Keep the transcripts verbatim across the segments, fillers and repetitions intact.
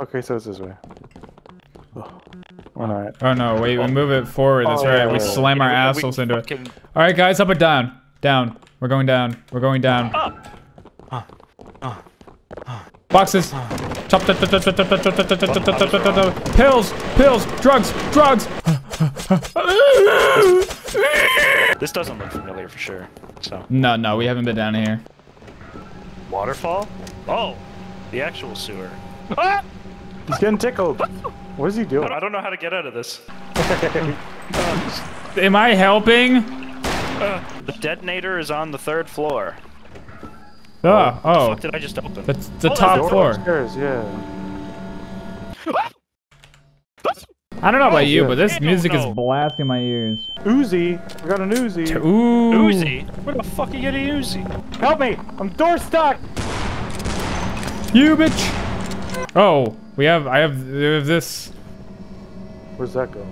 Okay, so it's this way. Oh, alright. Oh no, wait, we move it forward. That's oh, right. Yeah, we yeah, slam yeah, our yeah, assholes into fucking... it. Alright, guys, up and down. Down. We're going down. We're going down. Boxes. Chop, chop, chop, chop, chop, chop, chop, chop, chop, chop, chop, chop. Pills. Pills. Drugs. Drugs. This doesn't look familiar for sure. So. No, no, we haven't been down here. Waterfall? Oh, the actual sewer. Ah! He's getting tickled. What is he doing? I don't know how to get out of this. Am I helping? Uh, the detonator is on the third floor. Oh, oh. The fuck did I just open? That's the, the oh, top the floor. Upstairs, yeah. I don't know about oh, you, but this yeah, music is blasting my ears. Uzi, we got an Uzi. Ooh. Uzi? Where the fuck are you getting an Uzi? Help me! I'm door stuck. You bitch! Oh, we have. I have. We have this. Where's that go?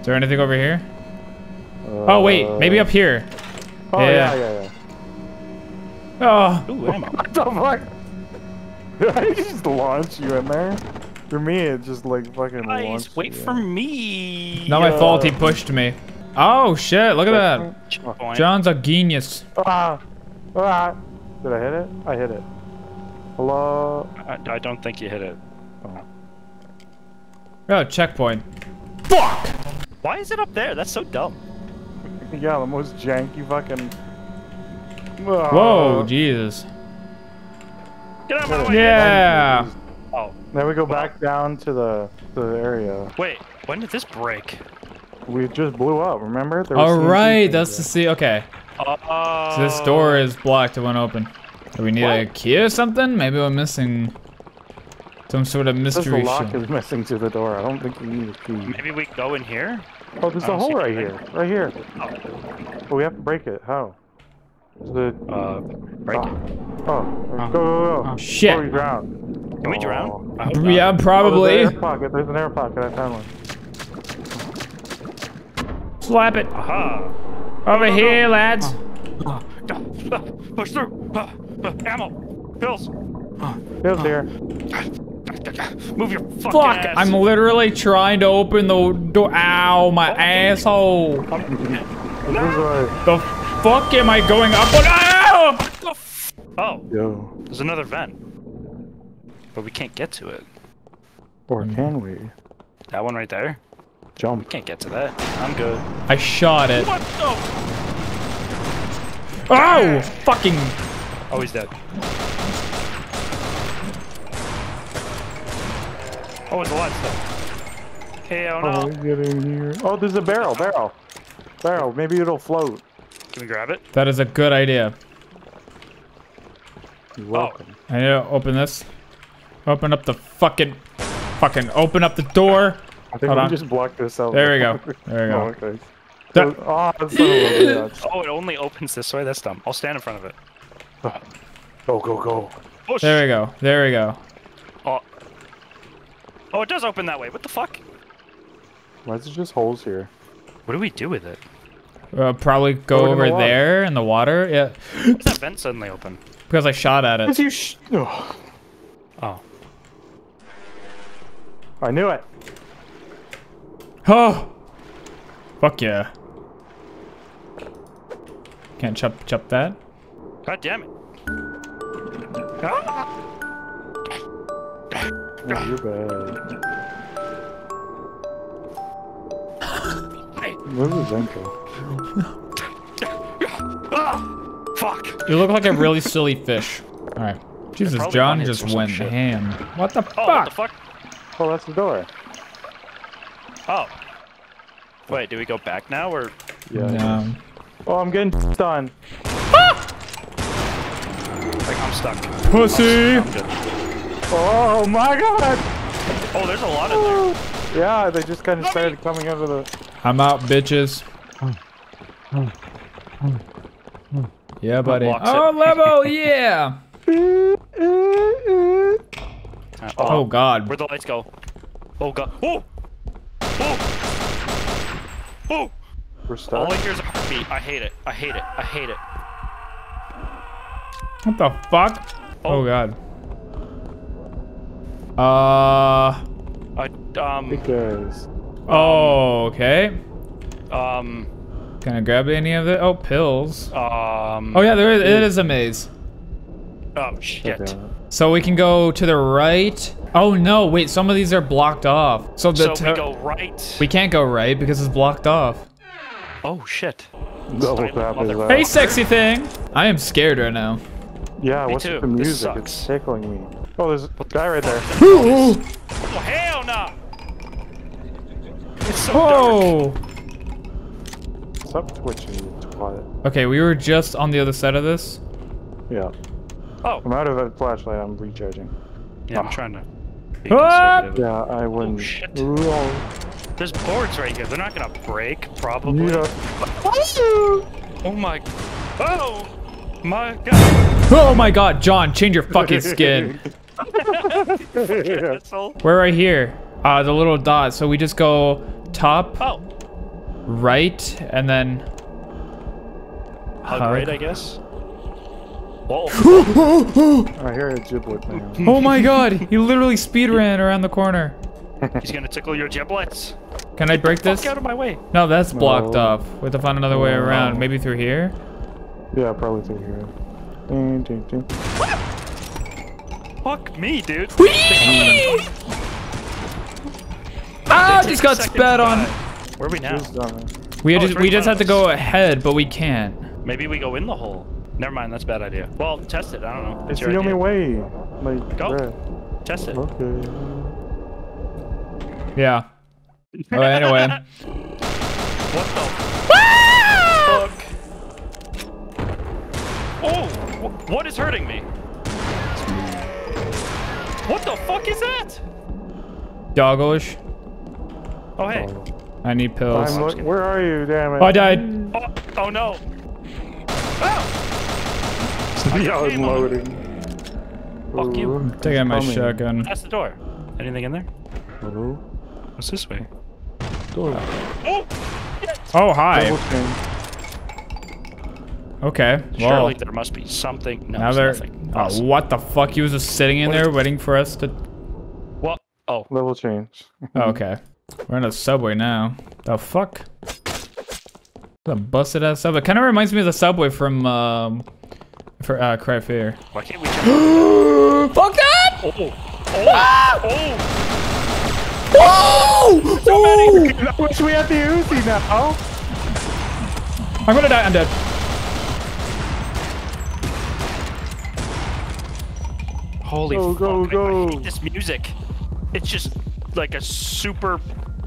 Is there anything over here? Uh, oh wait, maybe up here. Oh yeah, yeah, yeah. yeah. Oh. Ooh, ammo. What the fuck? Did I just launch you in there? For me, it just like fucking nice. launched Wait you for in. me. Not my uh, fault. He pushed me. Oh shit! Look at that. Checkpoint. John's a genius. Ah, ah. Did I hit it? I hit it. Hello. I, I don't think you hit it. Oh. Oh, checkpoint. Fuck. Why is it up there? That's so dumb. Yeah, the most janky fucking. Oh. Whoa, Jesus. Get out of my way. Yeah. Oh. Now we go back down to the the area. Wait, when did this break? We just blew up, remember? There was All right, that's the sea. Okay. Uh, so this door is blocked. It won't open. Do we need what? a key or something? Maybe we're missing some sort of mystery. The lock is missing to the door. I don't think we need a key. Maybe we go in here? Oh, there's a hole right here. Right here. Oh. But we have to break it. How? The uh, break oh. it. Oh. oh, go, go, go. Oh, shit. Oh, we drowned. Can we drown? Oh, yeah, not. probably. Oh, there's an air pocket. There's an air pocket. I found one. Slap it. Aha. Over no, here, no. lads. Uh, uh, push through. Uh, uh, ammo. Pills. Uh, Pills here. Uh, move your fucking Fuck. ass. I'm literally trying to open the door. Ow, my oh, asshole. No. The fuck am I going up on? Ow! Oh. Yo. There's another vent. But we can't get to it. Or can we? That one right there? Jump. We can't get to that. I'm good. I shot it. What? Oh! Oh! Fucking! Oh, he's dead. Oh, it's a lot of stuff. Hey, oh no. Oh, get in here. Oh, there's a barrel, barrel. Barrel, maybe it'll float. Can we grab it? That is a good idea. You're welcome. Oh. I need to open this. Open up the fucking, fucking open up the door. I think Hold we on. just blocked this out. There we go. There we go. Oh, okay. that oh, that's so oh, it only opens this way. That's dumb. I'll stand in front of it. Go, go, go. Push. There we go. There we go. Oh. Oh, it does open that way. What the fuck? Why is it just holes here? What do we do with it? Uh, probably go oh, over the there in the water. Yeah. Why does that vent suddenly open? Because I shot at it. Because you sh oh. oh. I knew it. Oh, fuck yeah! Can't chop chop that. God damn it! Oh, you're bad. Where was Zenko? Fuck! You look like a really silly fish. All right. Jesus, John just went ham. What the fuck? Oh, what the fuck? Oh, that's the door. Oh. Wait, do we go back now or? Yeah. No. Oh, I'm getting stunned. Ah! Like I'm stuck. Pussy. I'm stuck. Oh my god. Oh, there's a lot in there. Yeah, they just kind of started coming out of the. I'm out, bitches. Yeah, buddy. Oh, level, yeah. Uh, oh, oh god. Where'd the lights go? Oh god. Oh! Oh! Oh! We're stuck. All I hear is a heartbeat. I hate it. I hate it. I hate it. What the fuck? Oh, oh god. Uh. I, um. Because. Oh, okay. Um. Can I grab any of it? Oh, pills. Um. Oh yeah, there is. It is a maze. Oh shit. Okay. So we can go to the right. Oh no, wait. Some of these are blocked off. So the. So we go right. We can't go right because it's blocked off. Oh shit. Crap hey, sexy thing. I am scared right now. Yeah, me what's too. With the music? It's tickling me. Oh, there's a guy right there. Oh, hell no! It's so oh. dark. Stop twitching, you twat. Okay, we were just on the other side of this. Yeah. Oh. I'm out of a flashlight. I'm recharging. Yeah, oh. I'm trying to. Be conservative. Yeah, I wouldn't. Oh, shit. Whoa. There's boards right here. They're not gonna break, probably. Yeah. Oh my. Oh. My God. Oh my God, John, change your fucking skin. We're right here. Uh, the little dot. So we just go top, oh. right, and then hug, hug. right, I guess. Oh. I hear a giblet now. Oh my God, he literally speed ran around the corner. He's gonna tickle your giblets. Can I break this? Get out of my way. No, that's blocked no. off. We have to find another no. way around. Maybe through here. Yeah, probably through here. Ding, ding, ding. Fuck me, dude. Whee! Ah, just got spat on. Where are we now? We oh, just we just have to go ahead, but we can't. Maybe we go in the hole. Never mind, that's a bad idea. Well, test it. I don't know. It's, it's the idea. only way. Like, go. Breath. Test it. Okay. Yeah. Well, anyway. What the? Ah! Fuck. Oh, what is hurting me? What the fuck is that? Dogglish. Oh, hey. I need pills. I'm, where are you, damn it? Oh, I died. Oh, oh no. Oh! I was loading. Fuck you. Take out my shotgun. That's the door. Anything in there? Hello? What's this way? Door. Oh! Oh, hi. Okay. Surely well, there must be something. No, there's nothing. Oh, awesome. What the fuck? He was just sitting in what there waiting for us to. What? Oh. Level change. Okay. We're in a subway now. The fuck? The busted ass subway. Kind of reminds me of the subway from um, for uh, Cry of Fear. Why can't we? Fuck that! Oh! Oh! Ah! Oh! Oh! So oh! Many. I wish we had the Uzi now. Oh. I'm gonna die. I'm dead. Holy go, fuck, go, go. I hate this music. It's just like a super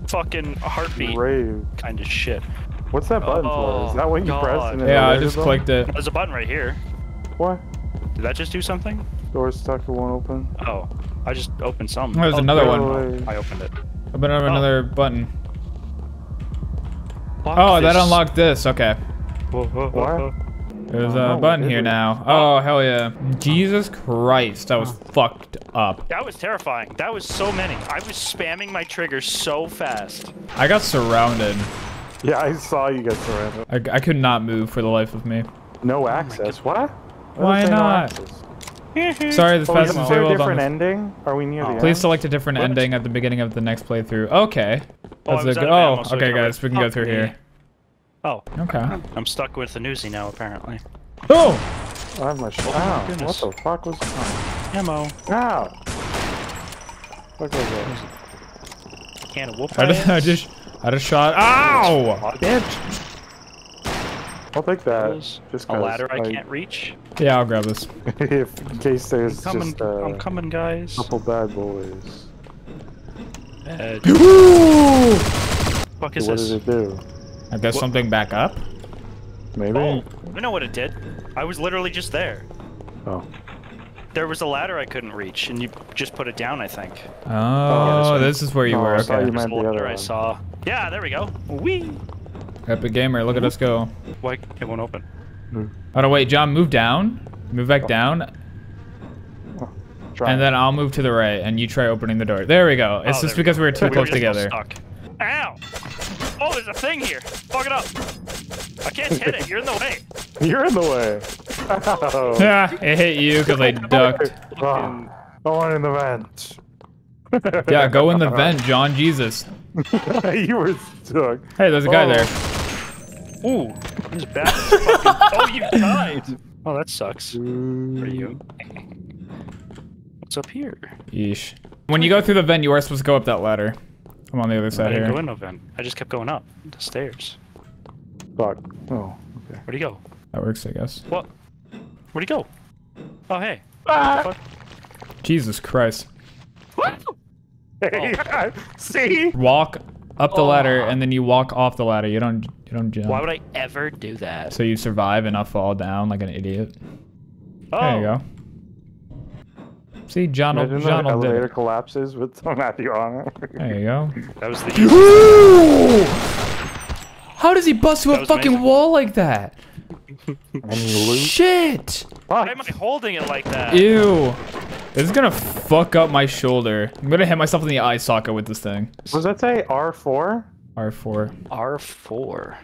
fucking heartbeat Brave. kind of shit. What's that button oh, for? Is that what you God. pressed? And yeah, I just clicked it. There's a button right here. What? Did that just do something? Door's stuck, it won't open. Oh, I just opened something. Oh, there's oh, another one. Away. I opened it. I better have oh. another button. Lock oh, this. that unlocked this, okay. Whoa, whoa, whoa. What? There's a oh, button here now. Oh, hell yeah. Jesus Christ, that was fucked up. That was terrifying. That was so many. I was spamming my trigger so fast. I got surrounded. Yeah, I saw you get surrounded. I, I could not move for the life of me. No access? What? Why not? Sorry, this fast and fair. Is there a different ending? Are we near the end? Please select a different ending at the beginning of the next playthrough. Okay. That's a good. Oh, okay, guys, we can go through here. Oh. Okay. I'm stuck with the Uzi now, apparently. Oh! I have my shot. Oh, what the fuck was that? Ammo. Wow. Look at that. Can of whoop ass. I just, I just shot. Ow! Bitch! I'll take that. Just a ladder I, I can't reach. Yeah, I'll grab this. If, in case there's I'm coming, just uh, I'm coming, guys. Couple bad boys. Uh, Ooh! Fuck is so what this? What did it do? I guess what? something back up? Maybe? Oh, I know what it did. I was literally just there. Oh. There was a ladder I couldn't reach, and you just put it down, I think. Oh, yeah, this, this is where you oh, were. I okay. You the ladder I saw. Yeah, there we go. Whee! Epic Gamer, look mm-hmm. at us go. Why? It won't open. Mm. Oh, no, wait, John, move down. Move back oh. down. Oh. Try and it. then I'll move to the right, and you try opening the door. There we go. It's oh, just because we were too we close were together. Stuck. Ow! Oh, there's a thing here. Fuck it up. I can't hit it. You're in the way. You're in the way. Ow. Yeah, it hit you because I ducked. Oh, the one in the vent. Yeah, go in the vent, John. Jesus. You were stuck. Hey, there's a guy oh. there. Ooh. His back is fucking... Oh, you died. Oh, that sucks. Mm. For you. What's up here? Yeesh. When you go through the vent, you are supposed to go up that ladder. I'm on the other side I didn't here. Go in no vent. I just kept going up the stairs. Fuck. Oh. Okay. Where'd he go? That works, I guess. What? Where'd he go? Oh, hey. Ah. Jesus Christ. What? Hey, oh. See? Walk up the oh. ladder, and then you walk off the ladder. You don't. You don't jump. Why would I ever do that? So you survive and not fall down like an idiot. Oh. There you go. See, John. Imagine John the elevator did it. Collapses with Matthew on it. There you go. That was the. Ooh! How does he bust through a fucking amazing. wall like that? Shit! Why am I holding it like that? Ew. This is gonna fuck up my shoulder. I'm gonna hit myself in the eye socket with this thing. Does that say R four? R four. R four.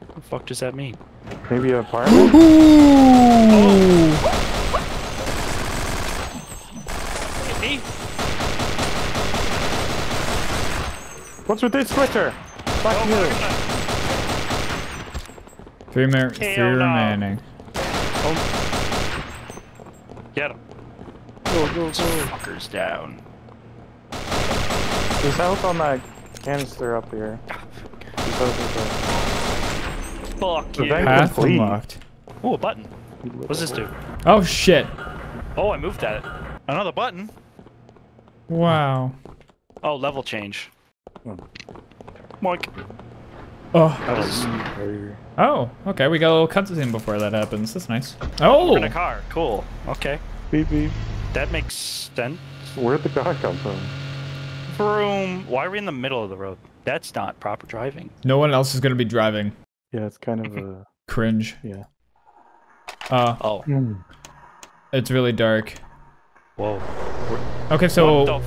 What the fuck does that mean? Maybe a part? Ooh! Oh. What's with this switcher? Fuck oh, you. Three, mer three no. remaining. Oh. Get him. Go, go, go. Fuckers down. There's health on that canister up here. Fuck you. Path unlocked. Ooh, a button. What's this do? Oh, shit. Oh, I moved at it. Another button. Wow. Oh, level change. Mike. Oh. Oh, okay. We got a little cutscene before that happens. That's nice. Oh! We're in a car. Cool. Okay. Beep, beep. That makes sense. Where'd the car come from? Vroom. Why are we in the middle of the road? That's not proper driving. No one else is going to be driving. Yeah, it's kind of a... Cringe. Yeah. Uh, oh. Mm. It's really dark. Whoa. Okay, so... What the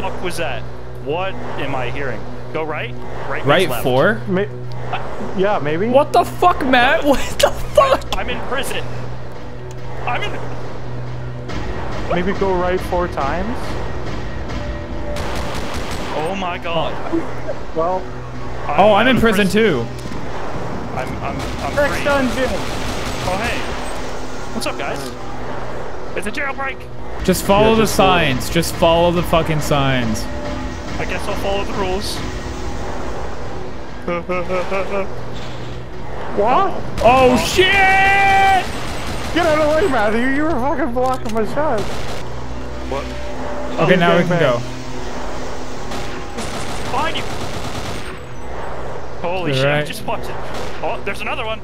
fuck was that? What am I hearing? Go right? Right, right four? Ma uh, yeah, maybe. What the fuck, Matt? What the fuck? I'm in prison. I'm in... What? Maybe go right four times? Oh my god. Well... I'm, oh, I'm, I'm in prison, prison too. I'm... I'm... I'm... Next dungeon. Oh, hey. What's up, guys? It's a jailbreak. Just follow yeah, the just signs. Follow. Just follow the fucking signs. I guess I'll follow the rules. What? Oh, oh shit! Get out of the way, Matthew. You were fucking blocking my shot. What? Okay, oh, now we can bang. go. Behind you! Holy All shit, right. just watch it. Oh, there's another one.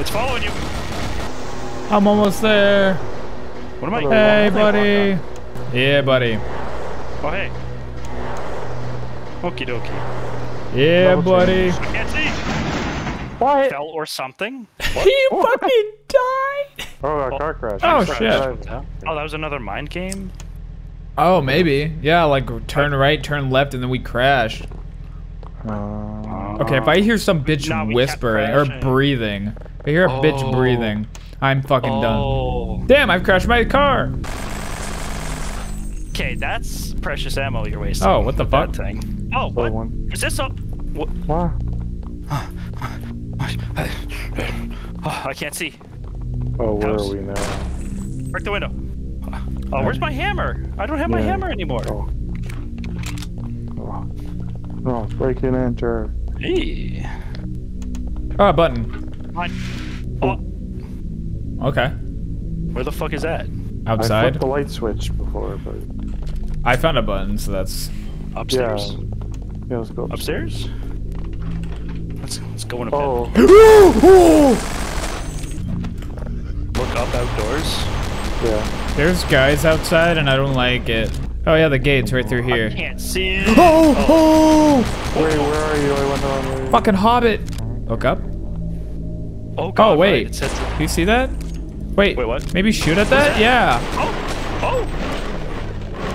It's following you. I'm almost there. What am I? Hey, buddy. Yeah, buddy. Oh, hey. Okie dokie. Yeah, Level buddy. Change. I can't see. What? Fell or something? What? He fucking died. Oh, a car crash. Oh, oh shit. Yeah. Oh, that was another mind game? Oh, maybe. Yeah, like turn right, turn left, and then we crashed. Uh, okay, if I hear some bitch no, whispering or breathing, if I hear a oh. bitch breathing, I'm fucking oh. done. Damn, I've crashed my car. Okay, that's precious ammo you're wasting. Oh, what the fuck? Thing. Oh, what? Is this up? What? What? Oh, I can't see. Oh, where House. are we now? Break the window. Oh, where's my hammer? I don't have yeah. my hammer anymore. Oh. Oh. Oh, break and enter. Hey. Ah, oh, button. Oh. Okay. Where the fuck is that? Outside. I flipped the light switch before, but I found a button, so that's upstairs. Yeah, yeah let's go upstairs. upstairs? Let's let's go in a oh. bit. Look up outdoors. Yeah. There's guys outside, and I don't like it. Oh yeah, the gate's right through here. I can't see it. Oh, oh. oh. Wait, where are you? I wonder where you. Fucking Hobbit. Look up. Oh god. Oh wait. Right. Says, do you see that? Wait, Wait what? maybe shoot at that? that? Yeah. Oh. Oh.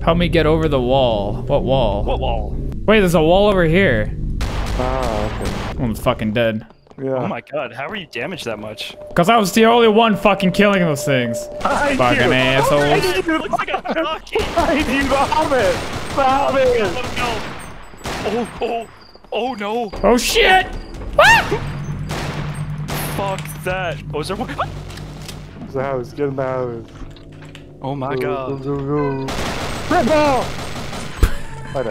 Help me get over the wall. What wall? What wall? Wait, there's a wall over here. Oh, okay. I'm fucking dead. Yeah. Oh my god, how were you damaged that much? Cause I was the only one fucking killing those things. I fucking do. Assholes. I do. It's like a fucking... I do. Stop it. Stop it. Oh, no. Oh, oh, oh no. Oh shit. Fuck that. Oh, is there one? Get in the house. Get in the house. Oh my go, god. Go, go, go. Red ball. I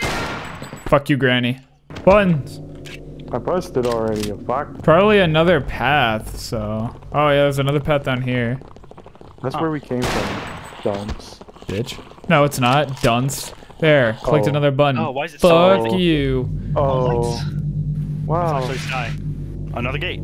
died. Fuck you, Granny. Buttons. I pressed it already, you fuck. Probably another path, so... Oh yeah, there's another path down here. That's oh. where we came from. Dunce. Bitch. No, it's not. Dunce. There. Clicked oh. another button. Oh, why is it Fuck so you. Oh. Wow. It's actually dying. Another gate.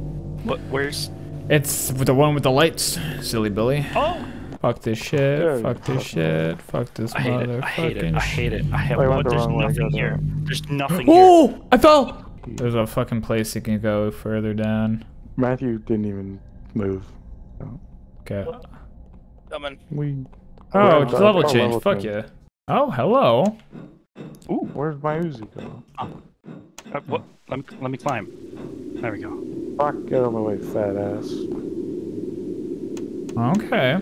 But where's... It's the one with the lights. Silly Billy. Oh! Fuck this shit. Dude, fuck this fuck shit. It. Fuck this motherfucking shit. I hate it. I hate it. I hate it. I hate it. There's nothing here. There's nothing here. Oh! I fell! There's a fucking place you can go further down. Matthew didn't even move. No. Okay. Coming. We. Oh, it's level change. Level Fuck change. yeah. Oh, hello. Ooh, where's my Uzi go? Oh. Uh, what? Let me, let me climb. There we go. Fuck, get out of my way, fat ass. Okay.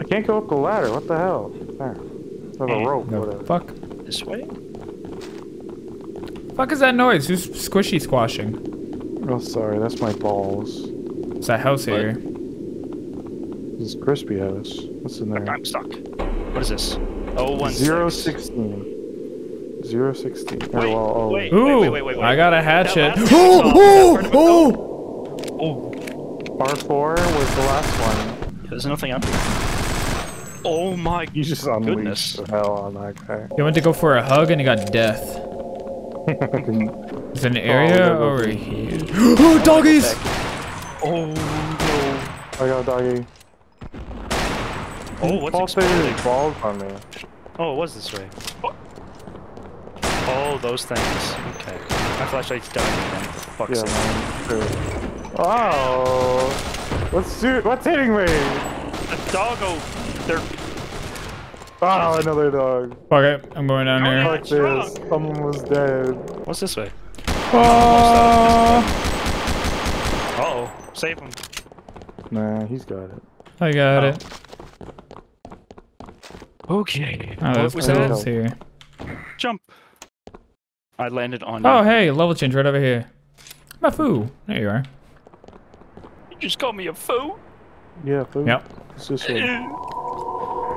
I can't go up the ladder. What the hell? There. It's on a rope. No, whatever. Fuck. This way. Fuck is that noise? Who's squishy squashing? Oh, sorry, that's my balls. It's that house what? here. This is crispy house. What's in there? I'm stuck. What is this? Oh, one zero sixteen. Zero sixteen. Wait, oh, well, oh. Wait, Ooh, wait, wait, wait, wait. I got a hatchet. Oh, oh, oh, oh. R four was the last one. Yeah, there's nothing up here. Oh my goodness. You just unleashed the hell on that guy. You went to go for a hug and you got death. There's an area oh, over here. Oh, doggies! Oh, no. I got a doggy. Oh, what's exploding? Balls on me. Oh, it was this way. Oh, oh those things. Okay. My flashlight's dying again. What the fuck's yeah, Oh! What's, do what's hitting me? A doggo. They're... Oh, another dog. Fuck it, I'm going down here. Fuck this, someone was dead. What's this way? Uh oh, save him. Nah, he's got it. I got oh. it. Okay. Oh, what was that? It's here. Jump. I landed on Oh, you. hey, level change right over here. My foo. There you are. You just called me a foo? Yeah, foo. Yep. It's this way.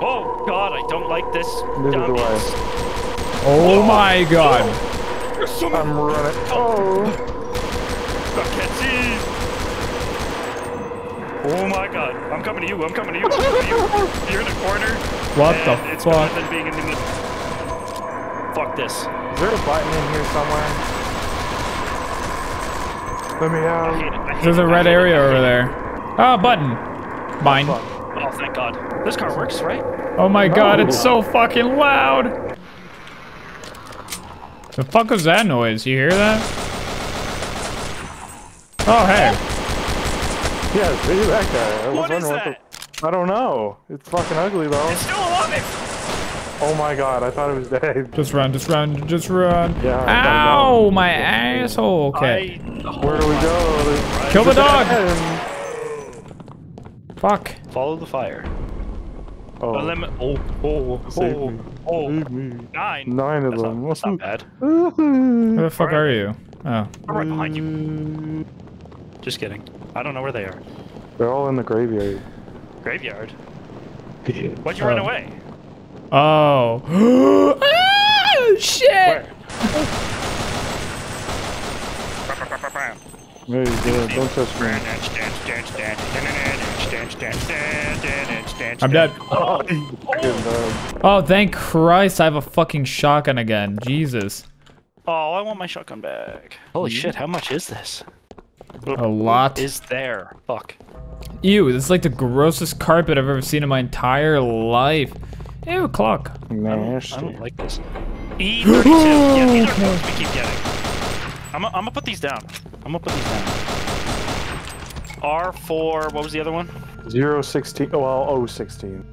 Oh god, I don't like this. Neither do I. Oh, oh my god. Oh. I'm running. Oh. I can't see. Oh my god. I'm coming to you. I'm coming to you. I'm coming to you. You're in the corner. What the fuck? It's better than being in the middle. Fuck this. Is there a button in here somewhere? Let me out. I hate it. I hate There's it. a red area it. over there. Ah, oh, button. Mine. Oh, Oh, thank God. This car works, right? Oh my no. God, it's so fucking loud! The fuck was that noise? You hear that? Oh, hey. Yeah, see that guy. I was what is that? What the... I don't know. It's fucking ugly, though. It's still alive! Oh my God, I thought it was dead. Just run, just run, just run. Yeah, Ow, my asshole. Okay. I... Oh, Where do we go? There's... Kill the dog! Dead. Fuck. Follow the fire. Oh. Elim oh, oh, oh, oh. Nine. Nine of that's them. Not, that's not bad. Where the fuck right. are you? Oh. I'm right behind you. Just kidding. I don't know where they are. They're all in the graveyard. Graveyard? Why'd you oh. run away? Oh. oh shit! Where? There you go. Don't touch me. I'm dead. Oh, oh. oh, thank Christ I have a fucking shotgun again. Jesus. Oh, I want my shotgun back. Holy mm-hmm. shit, how much is this? A lot. What is there? Fuck. Ew, this is like the grossest carpet I've ever seen in my entire life. Ew, clock. Nasty. I don't like this. E thirty-two. Yeah, these are clocks we keep getting. I'm gonna put these down. I'm gonna put these down. R four, what was the other one? zero sixteen, oh, well, oh sixteen.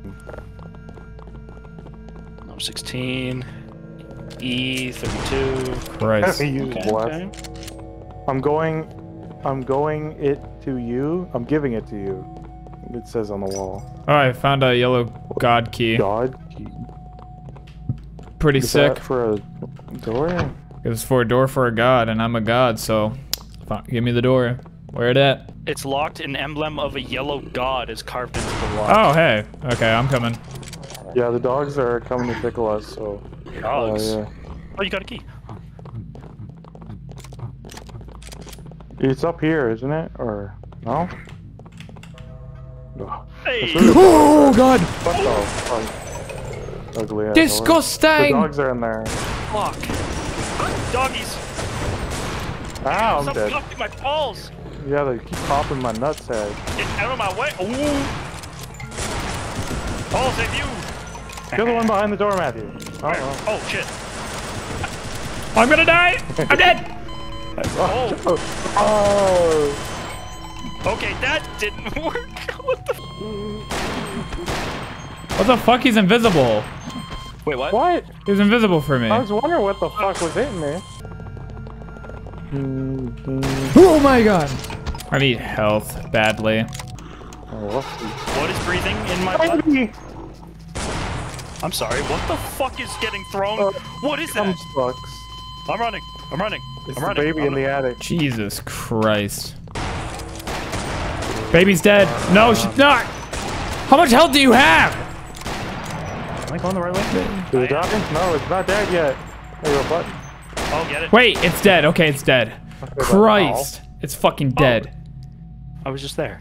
oh sixteen, E thirty-two. Christ. Okay. Okay. I'm going, I'm going it to you. I'm giving it to you. It says on the wall. All right, found a yellow god key. God key. Pretty Is sick. That for a door? It was for a door for a god, and I'm a god, so give me the door. Where it at? It's locked. An emblem of a yellow god is carved into the lock. Oh, hey. Okay, I'm coming. Yeah, the dogs are coming to tickle us, so... Dogs? Uh, yeah. Oh, you got a key. It's up here, isn't it? Or... no? Hey. Oh, God! What the fuck? Ugly ass. Disgusting! The dogs are in there. Fuck. Doggies. Ow, I'm Stop dead. Stop my balls. Yeah, they keep popping my nutsack. Get out of my way. Ooh. Balls at you. You're the one behind the door, Matthew. Uh -oh. oh, shit. I'm gonna die. I'm dead. Oh. Oh. Okay, that didn't work. What the What the fuck? He's invisible. Wait, what? What? He was invisible for me. I was wondering what the fuck was hitting me. Oh my god! I need health badly. What is breathing in my body? I'm sorry, what the fuck is getting thrown? Uh, what is that? Sucks. I'm running, I'm running, it's I'm running. It's the baby I'm in the attic. Jesus Christ. Baby's dead. Uh, no, she's not! How much health do you have? Am I going the right way? To the doctor? No, it's not dead yet. There you go, button. I'll get it. Wait, it's dead. Okay, it's dead. Okay, Christ. But, oh. It's fucking dead. Oh. I was just there.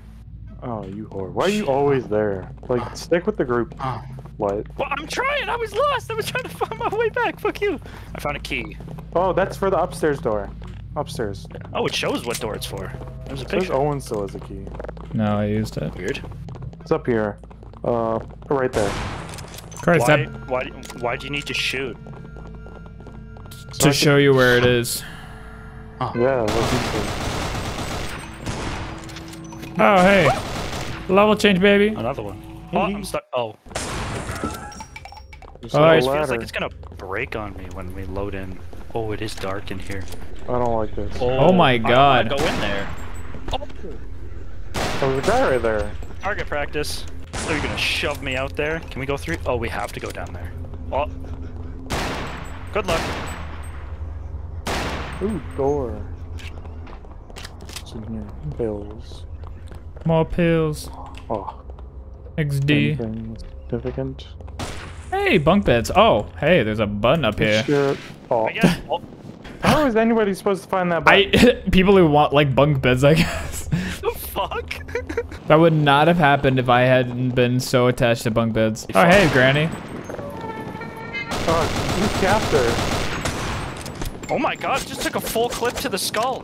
Oh, you whore. Why are you always there? Like, stick with the group. Oh. What? Well, I'm trying. I was lost. I was trying to find my way back. Fuck you. I found a key. Oh, that's for the upstairs door. Upstairs. Oh, it shows what door it's for. There's a picture. It says Owen still has a key. No, I used it. Weird. It's up here. Uh, right there. Christ, why, that... why, why do you need to shoot? So to I show can... you where it is. Oh. Yeah, that's cool. Oh, hey. Level change, baby. Another one. Oh, I'm stuck. Oh. There's oh, no it feels like it's gonna break on me when we load in. Oh, it is dark in here. I don't like this. Oh, oh my god. I don't wanna go in there. Oh. There's a guy right there. Target practice. So you're gonna shove me out there. Can we go through? Oh, we have to go down there. Oh. Good luck. Ooh, door. What's in here? Pills. More pills. Oh. X D. Anything significant? Hey, bunk beds. Oh, hey, there's a button up here. Shit. Oh. Oh. How is anybody supposed to find that button? I, people who want, like, bunk beds, I guess. The fuck? That would not have happened if I hadn't been so attached to bunk beds. Oh, hey, Granny. Oh, you capped her. Oh my god, just took a full clip to the skull.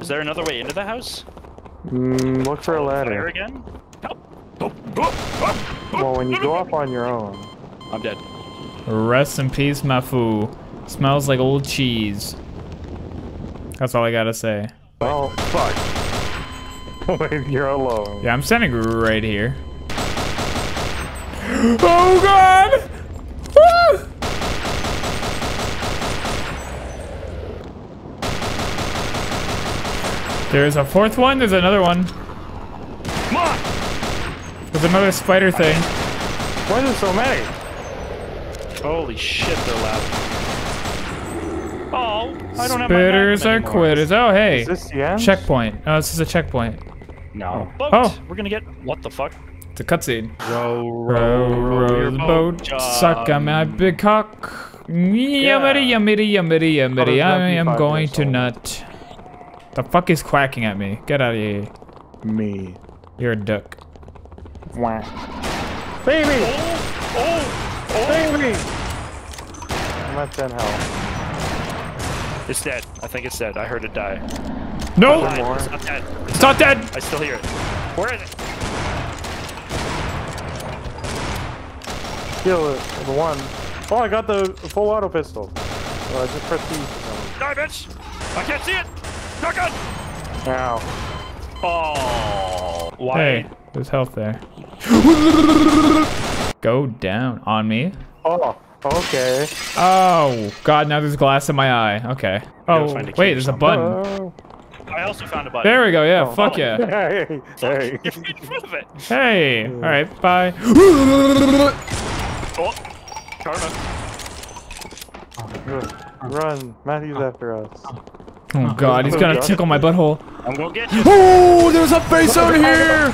Is there another way into the house? Mm, look for a ladder. There again? Help. Well, when you go up on your own. I'm dead. Rest in peace, my foo. Smells like old cheese. That's all I gotta say. Oh, fuck. Wait, you're alone. Yeah, I'm standing right here. Oh god! Ah! There's a fourth one, there's another one. Come on! There's another spider thing. Why are there so many? Holy shit, they're loud. Oh, I don't have my Spitters are quitters. Oh, hey. Is this the end? Checkpoint. Oh, this is a checkpoint. No. Boat. Oh. We're gonna get. What the fuck? It's a cutscene. Row, row, row, row the boat. boat. Suck on my big cock. Yeah. Yummity, yummity, yummity, yummity. I am going to nut. The fuck is quacking at me? Get out of here. Me. You're a duck. Wah. Baby! Oh! Oh! Oh! Baby! I'm at ten health. It's dead. I think it's dead. I heard it die. No! It it's not dead. It's, it's not dead. dead! I still hear it. Where is it? Kill it. The one. Oh, I got the full auto pistol. Oh, I just pressed E. Die, bitch! I can't see it! Shotgun! Ow. Oh. Why? Hey, there's health there. Go down on me. Oh, Okay. Oh, God, now there's glass in my eye. Okay. Oh, wait, there's a button. Oh. I also found a button. There we go, yeah, oh, fuck oh. yeah. Hey, hey. You're in front of it. Hey, all right, bye. Oh, karma. Run, Matthew's after us. Oh, God, he's gonna tickle my butthole. I'm gonna get you. Oh, there's a face out here!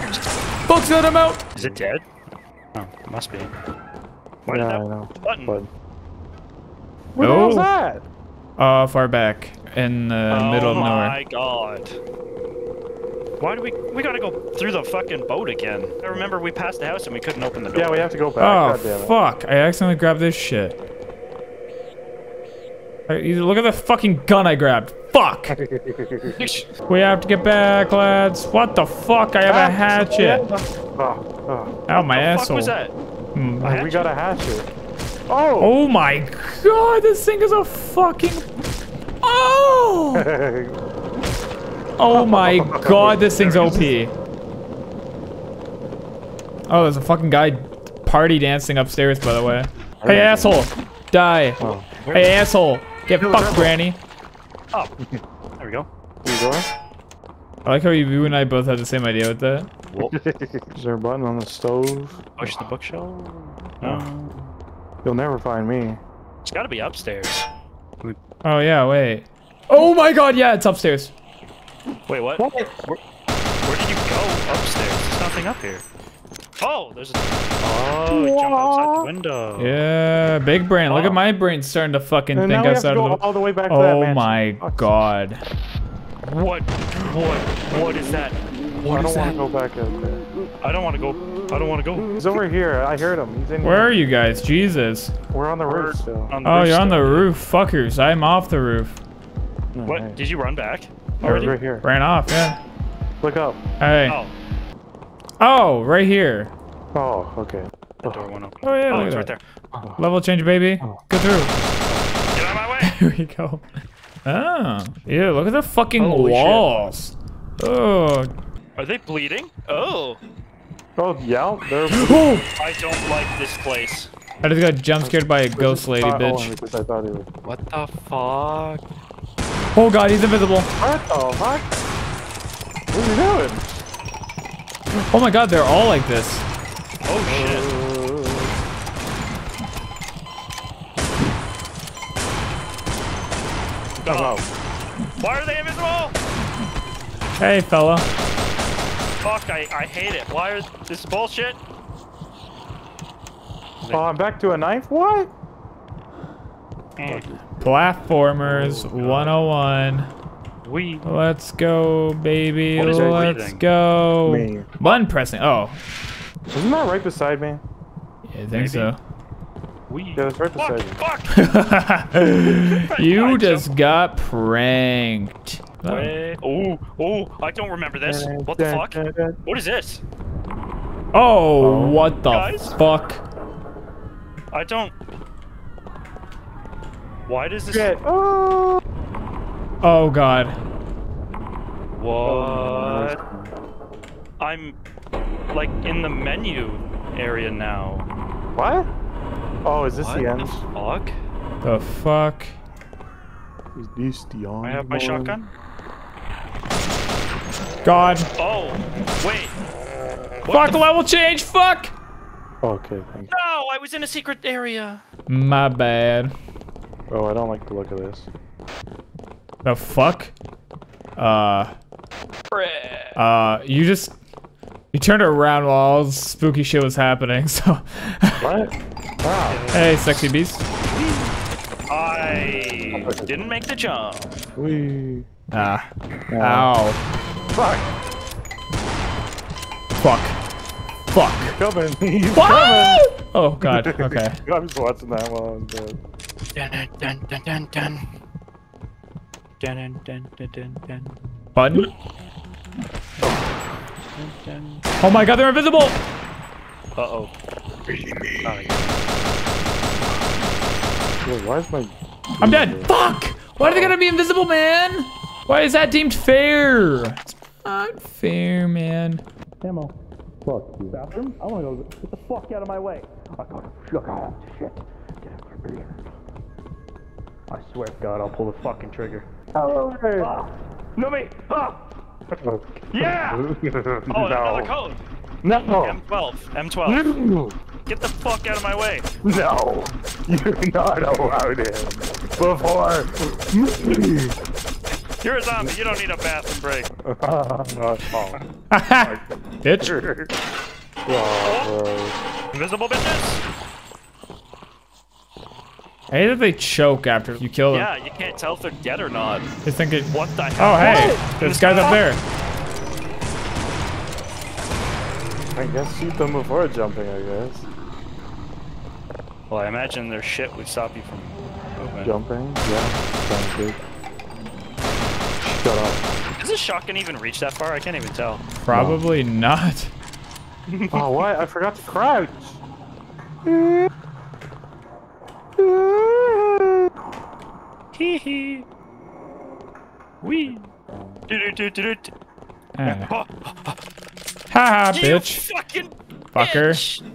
Fuck that, I'm out! Is it dead? Oh, it must be. What yeah, I know. Button. But... Where no. the hell's that? Uh, far back. In the oh middle of nowhere. Oh my god. Why do we... We gotta go through the fucking boat again. I remember we passed the house and we couldn't open the door. Yeah, we have to go back. Oh, fuck. I accidentally grabbed this shit. Look at the fucking gun I grabbed. Fuck! We have to get back, lads. What the fuck? I have ah, a hatchet. Oh, oh. Ow, my asshole. What the fuck was that? Mm. We got a hatchet. Oh! Oh my god, this thing is a fucking... Oh! Oh my god, this thing's O P. Oh, there's a fucking guy party dancing upstairs, by the way. Hey, asshole! Die! Oh. Hey, asshole! Get fucked, Granny! Oh. There we go. There you go. I like how you and I both have the same idea with that. Is there a button on the stove? Push the bookshelf? No. You'll never find me. It's gotta be upstairs. Oh, yeah, wait. Oh my god, yeah, it's upstairs. Wait, what? What? Where, where did you go upstairs? There's nothing up here. Oh, there's a... Oh, it jumped outside the window. Yeah, big brain. Oh. Look at my brain starting to fucking and think outside the window. All the way back oh to that mansion. My god. What? What? What is that? What I don't want to go back out there. I don't want to go. I don't want to go. He's over here. I heard him. He's in Where here. are you guys? Jesus. We're on the roof still. On the oh, roof you're still. on the roof. Fuckers. I'm off the roof. What? Right. Did you run back? Oh, right here. Ran off, yeah. Look up. Hey. Oh. Oh, right here. Oh, okay. The door went open. Oh, yeah. Oh, it's right there. Oh. Level change, baby. Oh. Go through. Get out of my way. Here we go. Oh. Ew, look at the fucking Holy walls. Shit. Oh. Are they bleeding? Oh. Oh, yeah. They're I don't like this place. I just got jump scared by a ghost lady, bitch. What the fuck? Oh god, he's invisible. What the fuck? What are you doing? Oh my god, they're all like this. Oh shit. Oh. Why are they invisible? Hey, fella. Fuck, I, I hate it. Why is this bullshit? Oh, I'm back to a knife? What? Mm. Platformers oh, one oh one. We. Let's go, baby. What is Let's everything? go. Me. Button pressing. Oh. Isn't that right beside me? Yeah, I think Maybe. so. We. Yeah, it's right beside fuck, you. Fuck. You just got pranked. Oh. oh, oh, I don't remember this. What the fuck? What is this? Oh, oh what the guys? fuck? I don't... Why does this... Get... Oh. oh, God. What? I'm, like, in the menu area now. What? Oh, is this what the end? What the fuck? The fuck? Is this the end? I have my shotgun? God. Oh, wait. What fuck, level change, fuck! Okay, thank you. No, I was in a secret area. My bad. Oh, I don't like the look of this. The fuck? Uh. Uh, you just. You turned around while all this spooky shit was happening, so. What? Wow. Hey, sexy beast. I didn't make the jump. Wee. Ah. Ow. Fuck. Fuck. Fuck. Coming. He's coming. Oh, God. Okay. I'm just watching that while I'm dead. Dun, dun, dun, dun, dun. Dun, dun, dun, dun, dun. Button? Oh. Oh, my God. They're invisible. Uh-oh. Why is my... I'm dead. Fuck. Why are they going to be invisible, man? Why is that deemed fair? Not fair, man. Ammo. Fuck you. Bathroom? I wanna go. Get the fuck out of my way. I gotta shut up. Shit. Get out of I swear to God, I'll pull the fucking trigger. Oh, hey. Oh. No me! Oh. Oh. Yeah! Oh, no. Another code! No! M twelve. M twelve. No. Get the fuck out of my way! No! You're not allowed in! Before me! You're a zombie, you don't need a bathroom break. Bitch! Oh, invisible bitches! I hate that they choke after you kill them. Yeah, you can't tell if they're dead or not. They think it. What the hell? Oh, hey! Whoa. This guy's up there. I guess shoot them before jumping, I guess. Well, I imagine their shit would stop you from moving. Jumping? Yeah. Jumping. Shut up. Does this shotgun even reach that far? I can't even tell. Probably no. not. Oh, what? I forgot to crouch. Hee hee. Wee. Do do do do do. Haha, ha, bitch. You fucking fucker.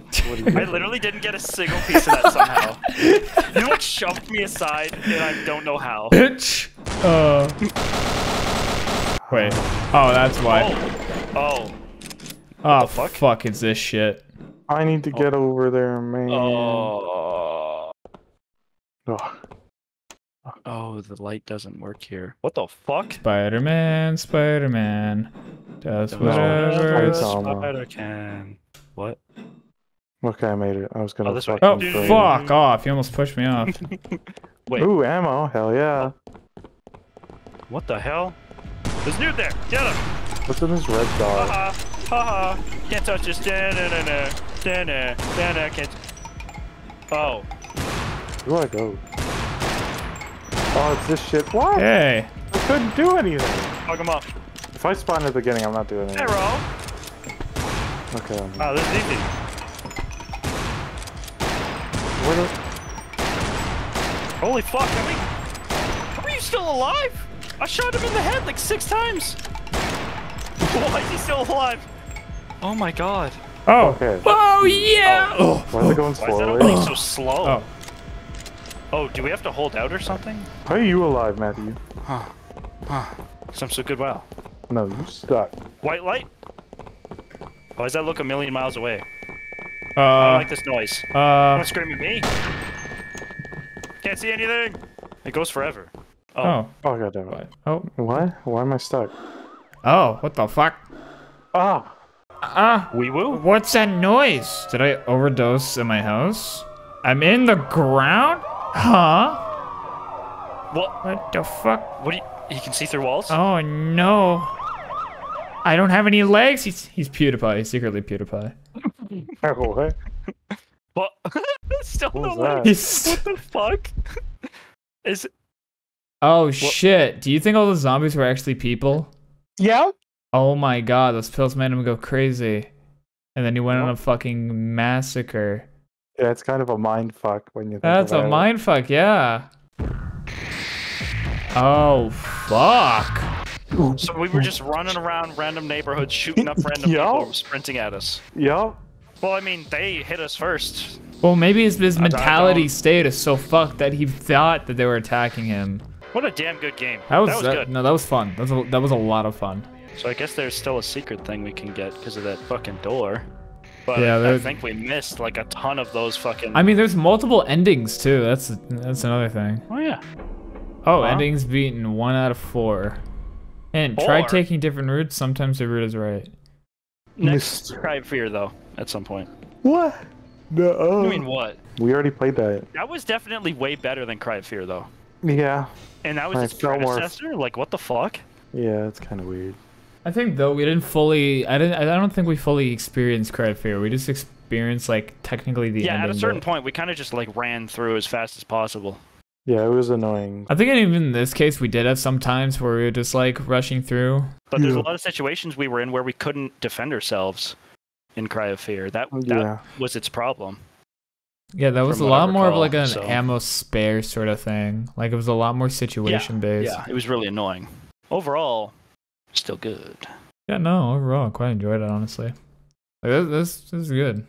Bitch. I literally didn't get a single piece of that somehow. You know what shoved me aside, and I don't know how. Bitch. Uh. Wait. Oh, that's why. Oh. Oh. What oh fuck? Fuck is this shit? I need to get oh. over there, man. Oh. Oh. Oh, the light doesn't work here. What the fuck? Spider-Man, Spider-Man, does whatever Spider can. What? Okay, I made it. I was gonna. Oh, this way. Oh, fuck off! You almost pushed me off. Wait. Ooh, ammo! Hell yeah! What the hell? There's dude there. Get him! What's in this red dog? Haha! Haha! -ha. Can't touch this. Da na na na. Da na da na. Can't. Oh. Where do I go? Oh, it's this shit. What? Hey. I couldn't do anything. Fuck him up. If I spawn at the beginning, I'm not doing anything. Arrow. Okay. I'm... Oh, this is easy. Where the... Holy fuck, I mean... How are you still alive? I shot him in the head like six times. Why is he still alive? Oh my god. Oh. Okay. Oh, yeah. Oh. Why is it going slowly? Why is that so slow? Oh. Oh, do we have to hold out or something? How are you alive, Matthew? Huh. Huh. Some so good wow. No, you stuck. White light? Why does that look a million miles away? Uh, I don't like this noise. Uh, Don't scream at me. Can't see anything. It goes forever. Oh. Oh, oh god damn it. Oh. What? Why am I stuck? Oh, what the fuck? Ah. Ah. Uh, Wee woo? What's that noise? Did I overdose in my house? I'm in the ground? Huh? What? What the fuck? What do you, he can see through walls? Oh no! I don't have any legs. He's he's PewDiePie. He's secretly PewDiePie. What? What? Still no legs. What the fuck? Is it? Oh what? Shit! Do you think all the zombies were actually people? Yeah. Oh my god! Those pills made him go crazy, and then he went what? on a fucking massacre. Yeah, it's kind of a mind fuck when you think That's about a mind it. fuck, yeah. Oh, fuck. So we were just running around random neighborhoods, shooting up random yep. people sprinting at us. Yep. Well, I mean, they hit us first. Well, maybe his, his mentality state is so fucked that he thought that they were attacking him. What a damn good game. That was, that was that, good. No, that was fun. That was, a, that was a lot of fun. So I guess there's still a secret thing we can get because of that fucking door. But yeah, I think we missed like a ton of those fucking. I mean, there's multiple endings too. That's that's another thing. Oh yeah. Oh, huh? Endings beaten one out of four. And four. Try taking different routes. Sometimes the route is right. Next, Cry of Fear though. At some point. What? No. You mean what? We already played that. That was definitely way better than Cry of Fear though. Yeah. And that was its predecessor. Like what the fuck? Yeah, it's kind of weird. I think though we didn't fully, I didn't, I don't think we fully experienced Cry of Fear. We just experienced like technically the yeah. Ending, at a certain but... point, we kind of just like ran through as fast as possible. Yeah, it was annoying. I think even in this case, we did have some times where we were just like rushing through. But there's yeah. a lot of situations we were in where we couldn't defend ourselves in Cry of Fear. That that yeah. was its problem. Yeah, that was a lot more of like an so. ammo spare sort of thing. Like it was a lot more situation yeah, based. Yeah, it was really annoying. Overall. Still good. Yeah, no, overall, I quite enjoyed it, honestly. Like, this, this, this is good.